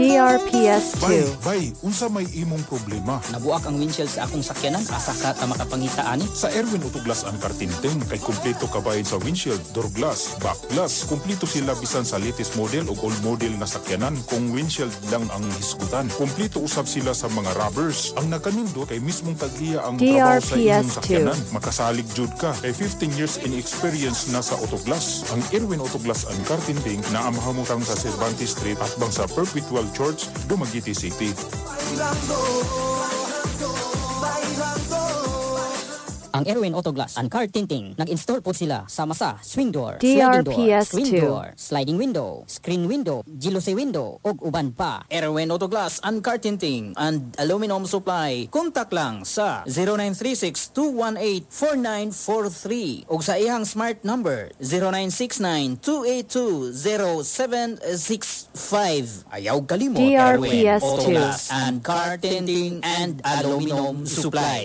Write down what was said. DRPS 2. Bay, unsa may imong problema? Nabuak ang windshield sa akong sakyanan, asa ka ta makapangita ani? Sa Erwin Auto Glass and Kartinteng kay kumpleto kabayad sa windshield, door glass, back glass, kumpleto sila bisan sa latest model o old model nga sakyanan kung windshield lang ang hisgutan. Kumpleto usab sila sa mga rubbers. Ang nagkanindot kay mismong tagliya ang trabaho sa inyong sakyanan. Makasalig jud ka kay 15 years in experience na sa auto glass. Ang Erwin Auto Glass and Kartinteng na amahamutang sa Cervantes Street at Bangsa Perpetual George Bumagiti City. Ang Erwin Auto Glass and Car Tinting, nag-install po sila sa masa, swing door, sliding door, screen door, sliding window, screen window, jealousy window, og uban pa. Erwin Auto Glass and Car Tinting and Aluminum Supply. Kontak lang sa 0936-218-4943 og sa ihang smart number 0969-282-0765. Ayaw kalimot, Erwin Auto Glass and Car Tinting and Aluminum Supply.